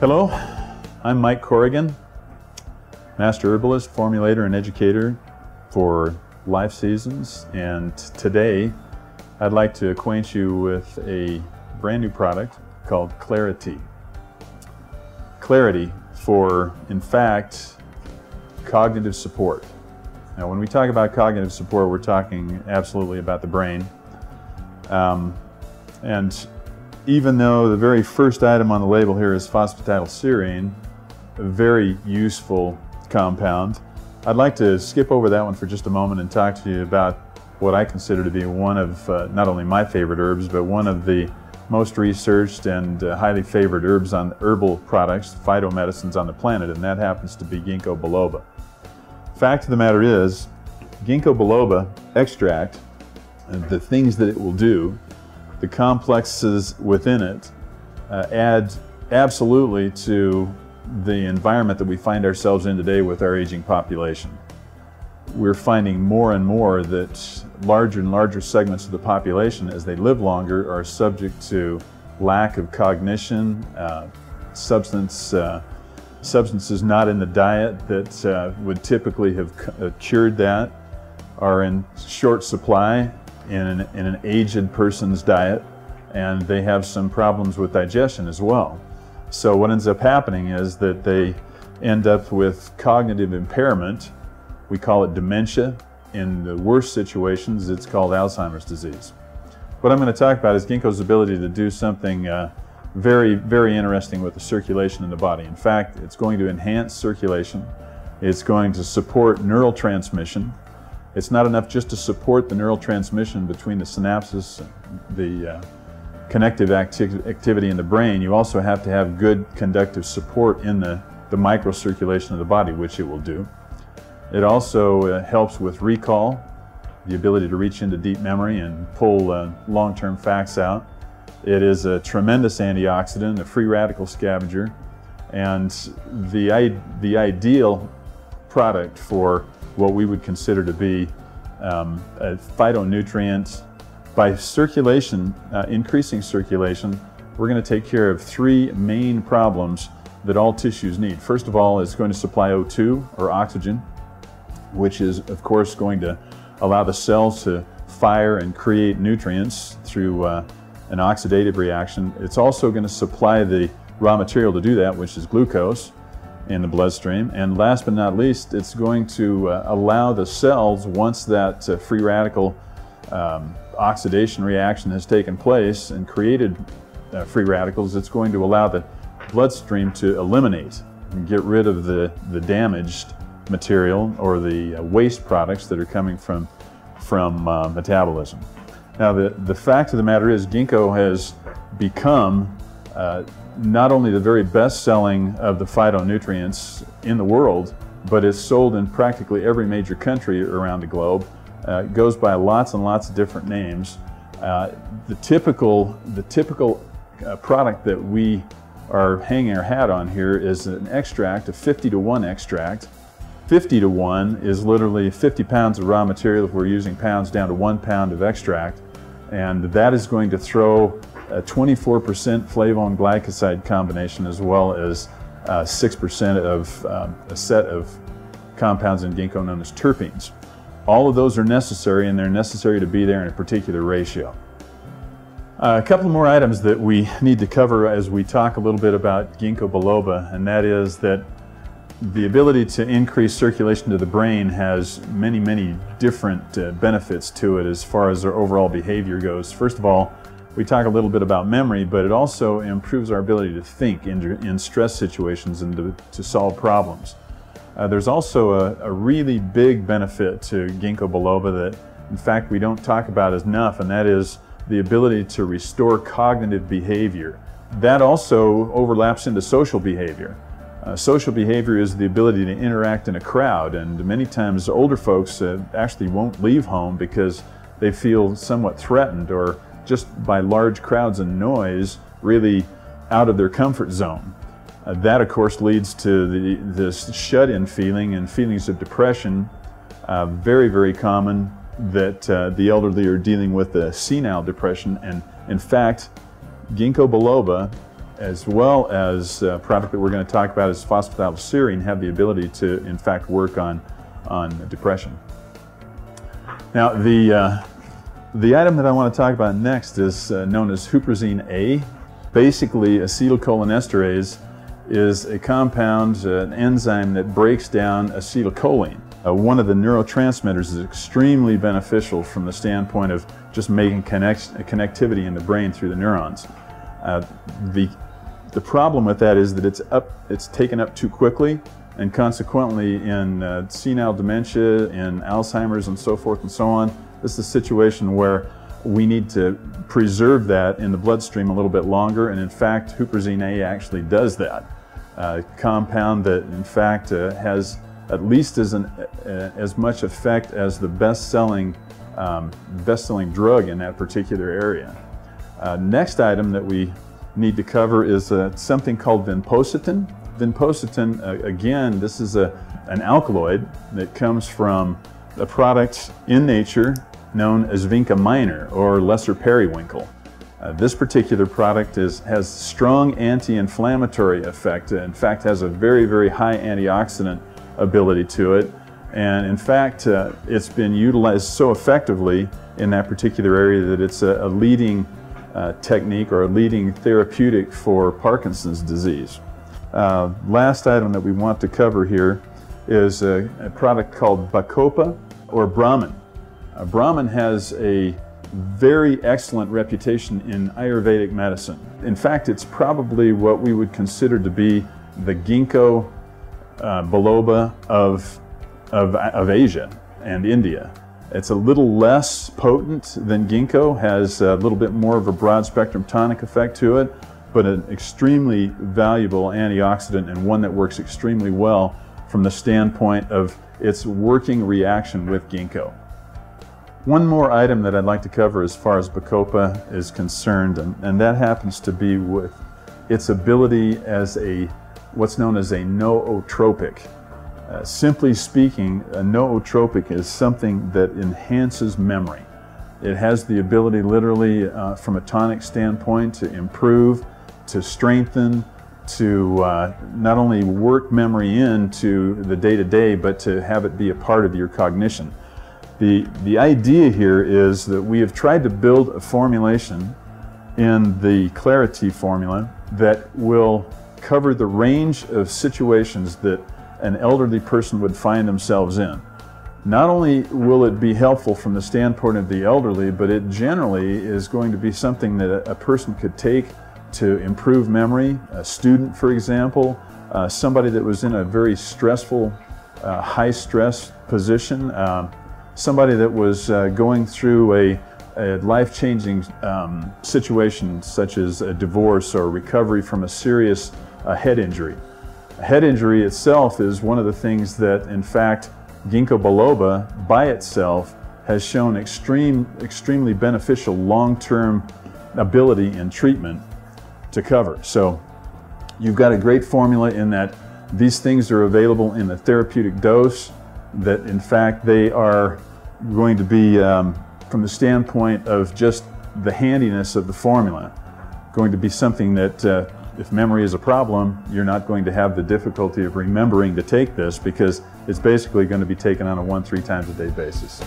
Hello, I'm Mike Corrigan, master herbalist, formulator, and educator for Life Seasons, and today I'd like to acquaint you with a brand new product called Clari-T. Clari-T for, in fact, cognitive support. Now, when we talk about cognitive support, we're talking absolutely about the brain. And even though the very first item on the label here is phosphatidylserine, a very useful compound, I'd like to skip over that one for just a moment and talk to you about what I consider to be one of not only my favorite herbs, but one of the most researched and highly favored herbs on herbal products, phytomedicines on the planet, and that happens to be ginkgo biloba. Fact of the matter is, ginkgo biloba extract, the things that it will do, the complexes within it add absolutely to the environment that we find ourselves in today with our aging population. We're finding more and more that larger and larger segments of the population, as they live longer, are subject to lack of cognition, substances not in the diet that would typically have cured that are in short supply in an aged person's diet, and they have some problems with digestion as well. So what ends up happening is that they end up with cognitive impairment. We call it dementia. In the worst situations, it's called Alzheimer's disease. What I'm going to talk about is ginkgo's ability to do something very, very interesting with the circulation in the body. In fact, it's going to enhance circulation. It's going to support neural transmission. It's not enough just to support the neural transmission between the synapses, the connective activity in the brain. You also have to have good conductive support in the microcirculation of the body, which it will do. It also helps with recall, the ability to reach into deep memory and pull long-term facts out. It is a tremendous antioxidant, a free radical scavenger, and the ideal product for what we would consider to be a phytonutrient. By circulation, increasing circulation, we're going to take care of three main problems that all tissues need. First of all, it's going to supply O2, or oxygen, which is, of course, going to allow the cells to fire and create nutrients through an oxidative reaction. It's also going to supply the raw material to do that, which is glucose in the bloodstream. And last but not least, it's going to allow the cells, once that free radical oxidation reaction has taken place and created free radicals, it's going to allow the bloodstream to eliminate and get rid of the damaged material or the waste products that are coming from metabolism. Now, the fact of the matter is, ginkgo has become not only the very best selling of the phytonutrients in the world, but it's sold in practically every major country around the globe. It goes by lots and lots of different names. The typical product that we are hanging our hat on here is an extract, a 50-to-1 extract. 50-to-1 is literally 50 pounds of raw material, if we're using pounds, down to 1 pound of extract, and that is going to throw a 24% flavone glycoside combination, as well as 6% of a set of compounds in ginkgo known as terpenes. All of those are necessary, and they're necessary to be there in a particular ratio. A couple more items that we need to cover as we talk a little bit about ginkgo biloba, and that is that the ability to increase circulation to the brain has many, many different benefits to it as far as our overall behavior goes. First of all, we talk a little bit about memory, but it also improves our ability to think in stress situations and to solve problems. There's also a really big benefit to ginkgo biloba that, in fact, we don't talk about enough, and that is the ability to restore cognitive behavior. That also overlaps into social behavior. Social behavior is the ability to interact in a crowd, and many times older folks actually won't leave home because they feel somewhat threatened, or just by large crowds and noise, really out of their comfort zone. That, of course, leads to this shut-in feeling and feelings of depression. Very, very common that the elderly are dealing with a senile depression, and in fact, ginkgo biloba as well as a product that we're going to talk about is phosphatidylserine, have the ability to, in fact, work on depression. Now, the item that I want to talk about next is known as huperzine A. Basically, acetylcholinesterase is a compound, an enzyme that breaks down acetylcholine. One of the neurotransmitters is extremely beneficial from the standpoint of just making connectivity in the brain through the neurons. The problem with that is that it's taken up too quickly, and consequently in senile dementia, in Alzheimer's and so forth and so on, this is a situation where we need to preserve that in the bloodstream a little bit longer, and in fact huperzine A actually does that. A compound that in fact has at least as much effect as the best-selling drug in that particular area. Next item that we need to cover is something called vinpocetine. Vinpocetine, again, this is an alkaloid that comes from a product in nature known as Vinca Minor, or lesser periwinkle. This particular product has strong anti-inflammatory effect. In fact, has a very, very high antioxidant ability to it, and in fact it's been utilized so effectively in that particular area that it's a leading technique or a leading therapeutic for Parkinson's disease. Last item that we want to cover here is a product called Bacopa, or Brahmi. Brahmi has a very excellent reputation in Ayurvedic medicine. In fact, it's probably what we would consider to be the ginkgo biloba of Asia and India. It's a little less potent than ginkgo, has a little bit more of a broad spectrum tonic effect to it, but an extremely valuable antioxidant, and one that works extremely well from the standpoint of its working reaction with ginkgo. One more item that I'd like to cover as far as Bacopa is concerned, and that happens to be with its ability as a what's known as a nootropic. Simply speaking, a nootropic is something that enhances memory. It has the ability literally from a tonic standpoint to improve, to strengthen, to not only work memory into the day-to-day, but to have it be a part of your cognition. The idea here is that we have tried to build a formulation in the Clari-T formula that will cover the range of situations that an elderly person would find themselves in. Not only will it be helpful from the standpoint of the elderly, but it generally is going to be something that a person could take to improve memory. A student, for example, somebody that was in a very stressful, high-stress position, somebody that was going through a life-changing situation such as a divorce or recovery from a serious head injury. Head injury itself is one of the things that, in fact, ginkgo biloba by itself has shown extremely beneficial long-term ability in treatment to cover. So you've got a great formula in that these things are available in a therapeutic dose, that in fact they are going to be from the standpoint of just the handiness of the formula, going to be something that if memory is a problem, you're not going to have the difficulty of remembering to take this, because it's basically going to be taken on a 1-3 times a day basis.